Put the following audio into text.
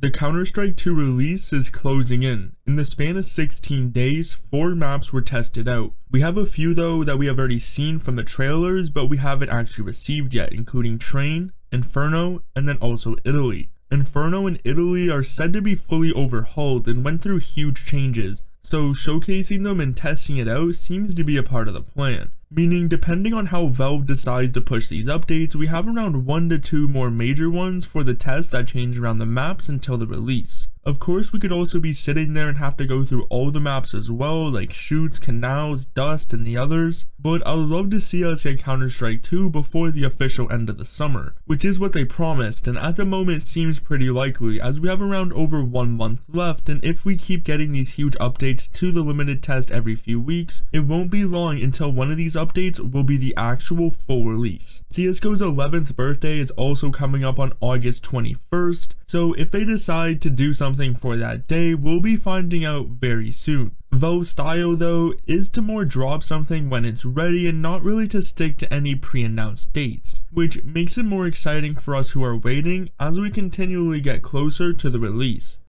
The Counter-Strike 2 release is closing in. In the span of 16 days, 4 maps were tested out. We have a few though that we have already seen from the trailers, but we haven't actually received yet, including Train, Inferno, and then also Italy. Inferno and Italy are said to be fully overhauled and went through huge changes, so showcasing them and testing it out seems to be a part of the plan. Meaning, depending on how Valve decides to push these updates, we have around 1 to 2 more major ones for the tests that change around the maps until the release. Of course, we could also be sitting there and have to go through all the maps as well, like Chutes, Canals, Dust, and the others, but I would love to see us get Counter-Strike 2 before the official end of the summer, which is what they promised, and at the moment seems pretty likely, as we have around over 1 month left, and if we keep getting these huge updates to the limited test every few weeks, it won't be long until one of these updates will be the actual full release. CSGO's 11th birthday is also coming up on August 21st, so if they decide to do something for that day, we'll be finding out very soon. Valve's style though is to more drop something when it's ready and not really to stick to any pre-announced dates, which makes it more exciting for us who are waiting as we continually get closer to the release.